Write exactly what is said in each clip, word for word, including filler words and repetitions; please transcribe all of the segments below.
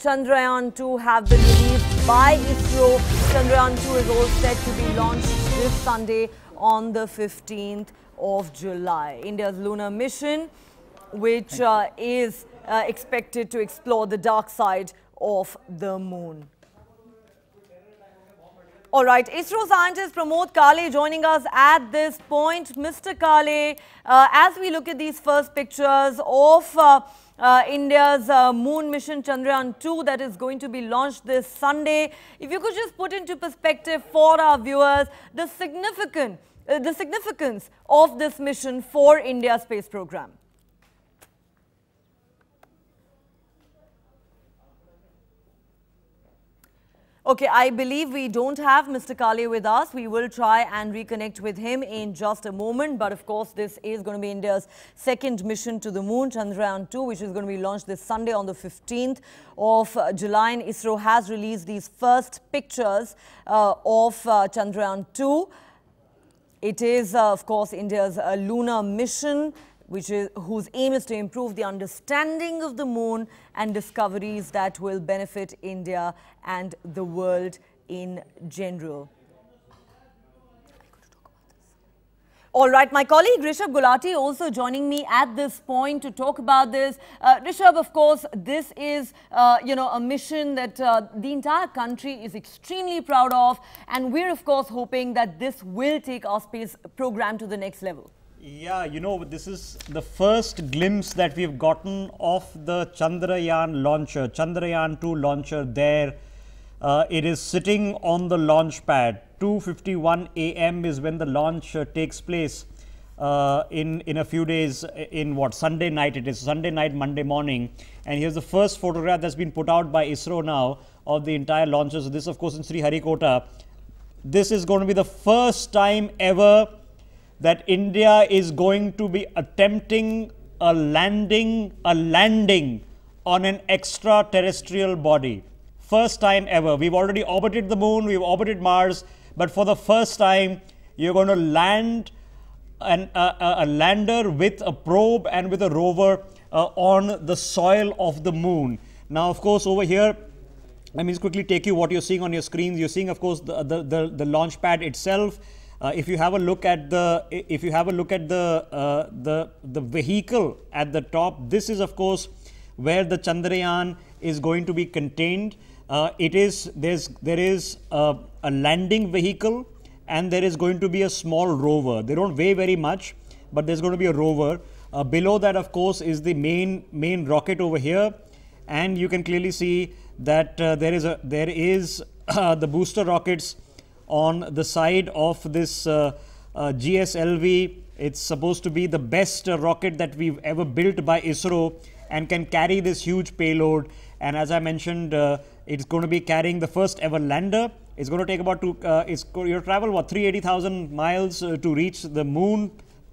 Chandrayaan two have been released by ISRO. Chandrayaan two is all set to be launched this Sunday on the fifteenth of July. India's lunar mission, which uh, is uh, expected to explore the dark side of the moon. All right, ISRO scientist Pramod Kale joining us at this point. Mister Kale, uh, as we look at these first pictures of uh, uh, India's uh, moon mission Chandrayaan two that is going to be launched this Sunday, if you could just put into perspective for our viewers the significant, uh, the significance of this mission for India's space program. Okay, I believe we don't have Mister Kale with us. We will try and reconnect with him in just a moment. But of course, this is going to be India's second mission to the moon, Chandrayaan two, which is going to be launched this Sunday on the fifteenth of July. And ISRO has released these first pictures uh, of uh, Chandrayaan two. It is, uh, of course, India's uh, lunar mission, which is, whose aim is to improve the understanding of the moon and discoveries that will benefit India and the world in general. All right, my colleague Rishabh Gulati also joining me at this point to talk about this. Uh, Rishabh, of course, this is, uh, you know, a mission that uh, the entire country is extremely proud of. And we're, of course, hoping that this will take our space program to the next level. Yeah, you know, this is the first glimpse that we've gotten of the Chandrayaan launcher, Chandrayaan two launcher there. Uh, it is sitting on the launch pad. two fifty-one A M is when the launch uh, takes place uh, in, in a few days, in what, Sunday night it is, Sunday night, Monday morning. And here's the first photograph that's been put out by ISRO now of the entire launcher. So this, of course, in Sri Harikota. This is going to be the first time ever that India is going to be attempting a landing, a landing on an extraterrestrial body. First time ever. We've already orbited the moon, we've orbited Mars, but for the first time, you're going to land an, uh, a lander with a probe and with a rover uh, on the soil of the moon. Now, of course, over here, let me just quickly take you what you're seeing on your screens. You're seeing, of course, the, the, the, the launch pad itself. Uh, if you have a look at the, if you have a look at the, uh, the, the vehicle at the top, this is of course where the Chandrayaan is going to be contained. Uh, it is, there's, there is a, a landing vehicle and there is going to be a small rover. They don't weigh very much, but there's going to be a rover. Uh, below that of course is the main, main rocket over here. And you can clearly see that uh, there is, a, there is uh, the booster rockets on the side of this uh, uh, G S L V. It's supposed to be the best uh, rocket that we've ever built by ISRO and can carry this huge payload. And as I mentioned, uh, it's going to be carrying the first ever lander. It's going to take about two, uh, it's going to travel what, three hundred eighty thousand miles uh, to reach the moon,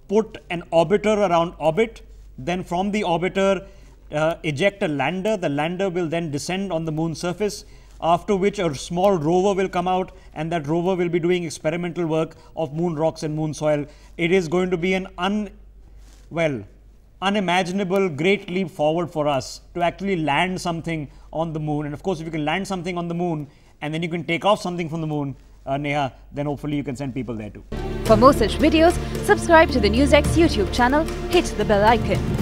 put an orbiter around orbit. Then from the orbiter, uh, eject a lander. The lander will then descend on the moon surface, after which a small rover will come out and that rover will be doing experimental work of moon rocks and moon soil. It is going to be an un, well, unimaginable great leap forward for us to actually land something on the moon. And of course, if you can land something on the moon and then you can take off something from the moon, uh, Neha, then hopefully you can send people there too. For more such videos, subscribe to the NewsX YouTube channel, hit the bell icon.